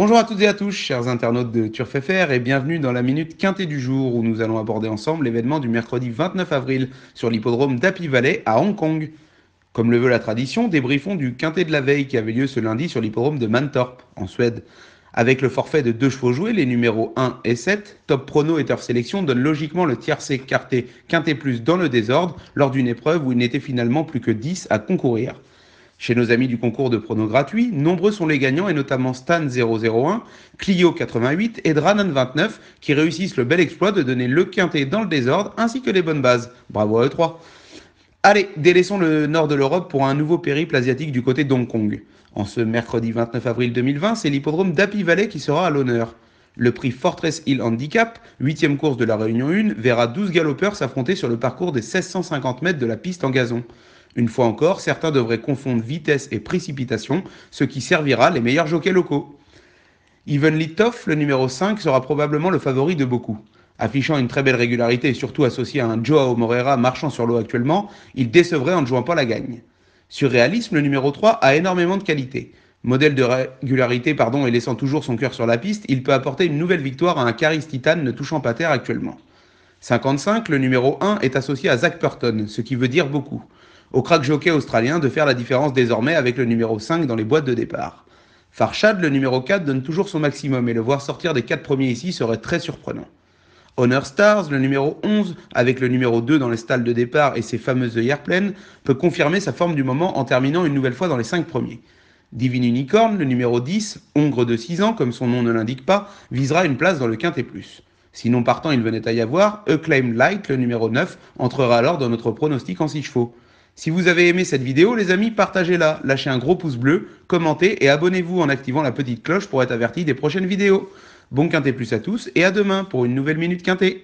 Bonjour à toutes et à tous, chers internautes de Turf FR, et bienvenue dans la Minute Quintet du jour où nous allons aborder ensemble l'événement du mercredi 29 avril sur l'hippodrome d'Happy Valley à Hong Kong. Comme le veut la tradition, débriefons du Quintet de la veille qui avait lieu ce lundi sur l'hippodrome de Mantorp, en Suède. Avec le forfait de 2 chevaux joués, les numéros 1 et 7, Top Prono et Turf Sélection donnent logiquement le tiercé écarté Quintet Plus dans le désordre lors d'une épreuve où il n'était finalement plus que 10 à concourir. Chez nos amis du concours de pronos gratuit, nombreux sont les gagnants et notamment Stan001, Clio88 et Dranan29 qui réussissent le bel exploit de donner le quintet dans le désordre ainsi que les bonnes bases. Bravo à eux trois. Allez, délaissons le nord de l'Europe pour un nouveau périple asiatique du côté d'Hong Kong. En ce mercredi 29 avril 2020, c'est l'hippodrome d'Happy Valley qui sera à l'honneur. Le prix Fortress Hill Handicap, 8e course de la Réunion 1, verra 12 galopeurs s'affronter sur le parcours des 1650 mètres de la piste en gazon. Une fois encore, certains devraient confondre vitesse et précipitation, ce qui servira les meilleurs jockeys locaux. Even Litov, le numéro 5, sera probablement le favori de beaucoup. Affichant une très belle régularité et surtout associé à un Joao Moreira marchant sur l'eau actuellement, il décevrait en ne jouant pas la gagne. Sur réalisme, le numéro 3 a énormément de qualité. Modèle de régularité et laissant toujours son cœur sur la piste, il peut apporter une nouvelle victoire à un Charis Titan ne touchant pas terre actuellement. 55, le numéro 1 est associé à Zach Purton, ce qui veut dire beaucoup. Au crack jockey australien de faire la différence désormais avec le numéro 5 dans les boîtes de départ. Farshad, le numéro 4, donne toujours son maximum et le voir sortir des 4 premiers ici serait très surprenant. Honor Stars, le numéro 11, avec le numéro 2 dans les stalles de départ et ses fameuses œillères pleines, peut confirmer sa forme du moment en terminant une nouvelle fois dans les 5 premiers. Divine Unicorn, le numéro 10, hongre de 6 ans, comme son nom ne l'indique pas, visera une place dans le Quintet Plus. Sinon partant il venait à y avoir, Acclaimed Light, le numéro 9, entrera alors dans notre pronostic en 6 chevaux. Si vous avez aimé cette vidéo, les amis, partagez-la, lâchez un gros pouce bleu, commentez et abonnez-vous en activant la petite cloche pour être averti des prochaines vidéos. Bon Quintet Plus à tous et à demain pour une nouvelle Minute Quintet.